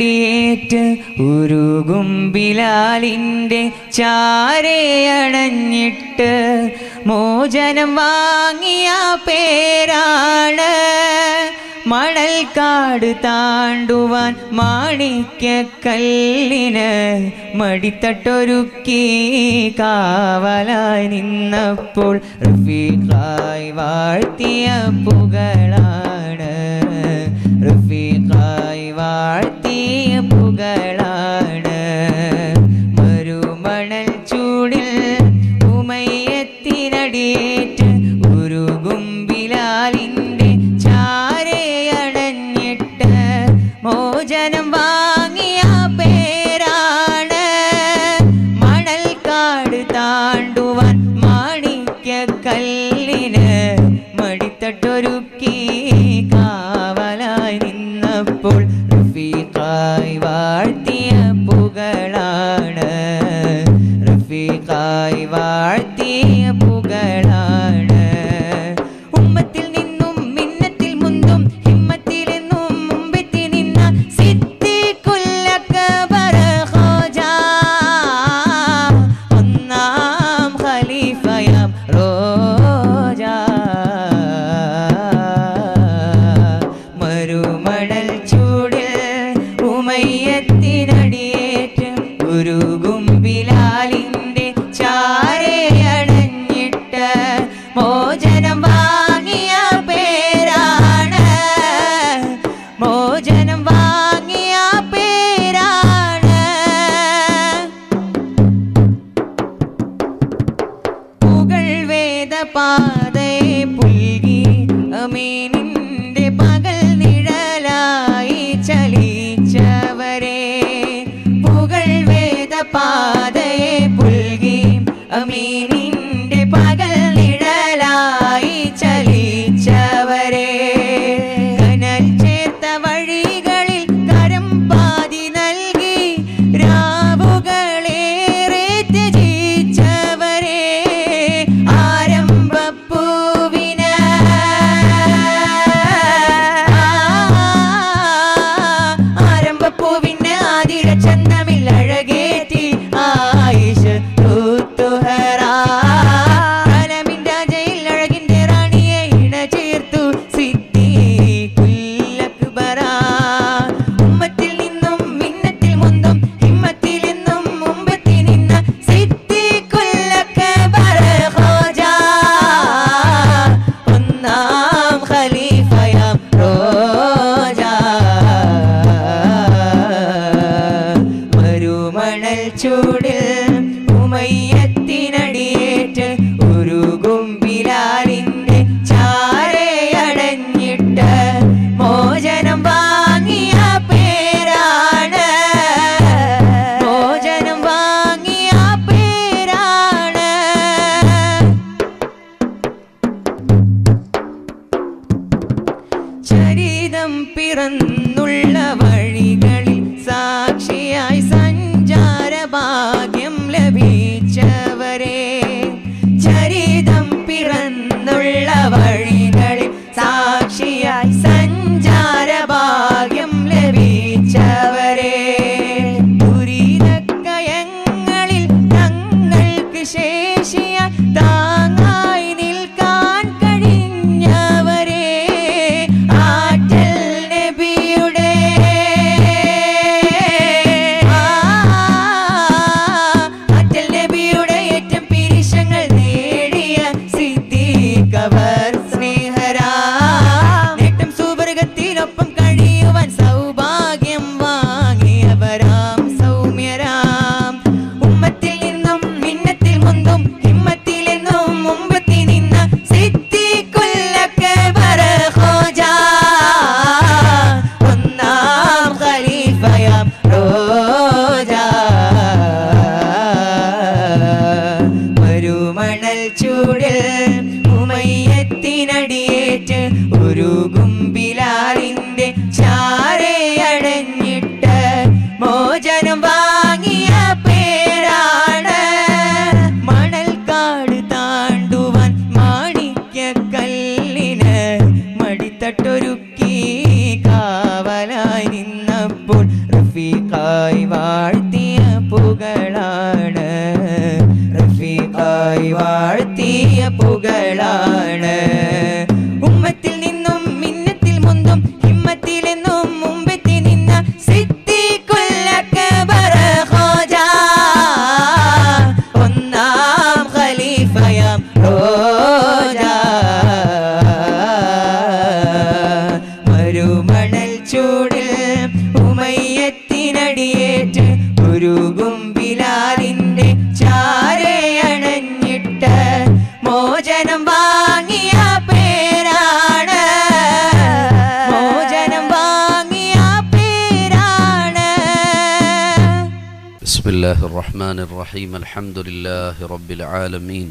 ടിയേറ്റ് ഉരുകും ബിലാലിൻ്റെ ചാരയണഞ്ഞിട്ട് മോചനം വാങ്ങിയ പേരാണ് മണൽക്കാട് താണ്ടുവാൻ മാണിക്യക്കല്ലിന് മടിത്തട്ടൊരുക്കി കാവലായി നിന്നപ്പോൾ റഫീഖായി വാഴ്ത്തിയ പുകളാണ് റഫീഖായി വാഴ്ത്തിയ പുകളാണ് മരുമണൽ ചൂടിൽ ഉമയത്തിനടിയേറ്റ് ഉരുകും ബിലാലിൻ്റെ ചാരയണഞ്ഞിട്ട് മോചനം വാങ്ങിയ പേരാണ് മണൽക്കാട് താണ്ടുവാൻ മാണിക്യക്കല്ലിന് മടിത്തട്ടൊരുക്കി കാവലായി നിന്നപ്പോൾ റഫീഖായി വാഴ്ത്തിയ പുകളാണ് റഫീഖായി വാഴ്ത്തിയ പുകളാണ് ഉമ്മത്തിൽ നിന്നും മിന്നത്തിൽ മുന്തും ഹിമ്മത്തിലെന്നും മുമ്പെത്തി നിന്ന സിദ്ദീഖുൽ അക്ബർ ഖോജ ഒന്നാം ഖലീഫയാം റോജ മരുമണൽ ചൂടിൽ ഉമയ്യത്തിനടിയേറ്റ് ഉരുകും ബിലാലിൻ്റെ ചാരയണഞ്ഞിട്ട് മോചനം വാങ്ങിയ പേരാണ് മോചനം വാങ്ങിയ പേരാണ് പുകൾ വേദപാതയെ പുൽകി അമീനിൻ്റെ പകൽ നിഴലായി ചലിച്ചവരെ പുകൾ വേദപാതയെ പുൽകി അമീനിൻ്റെ പകൽ നിഴലായി ചലിച്ചവരെ കനൽ ചേർത്ത വഴികളിൽ കരം പാതി നൽകി രാവുകളേറെ ത്യജിച്ചവരെ ആരംഭപ്പൂവിന് ആരംഭപ്പൂവിന് ആതിരചന്ദമിൽ അഴകേറ്റി ரஃபீகாய் வாழ்த்திய புகழான, ரஃபீகாய் வாழ்த்திய புகழான. உம்மத்தில் നിന്നും മിന്നത്തിൽ മുന്തും ഹിമ്മത്തിൽ എന്നും മുമ്പത്തി നിന്ന സിദ്ദീഖുൽ അക്ബർ ഖോജ ഒന്നാം ഖലീഫയാം ഖോജ. മരുമണൽ ചൂടിൽ ഉമയ്യത്തിനടിയേറ്റ് ഉരുകും ബിലാലിന്റെ ചാരേ അണഞ്ഞിട്ട് മോചനം വാങ്ങിയ പേരാണ്, മോചനം വാങ്ങിയ പേരാണ്. ബിസ്മില്ലാഹിർ റഹ്മാനിർ റഹീം. അൽഹംദുലില്ലാഹി റബ്ബിൽ ആലമീൻ.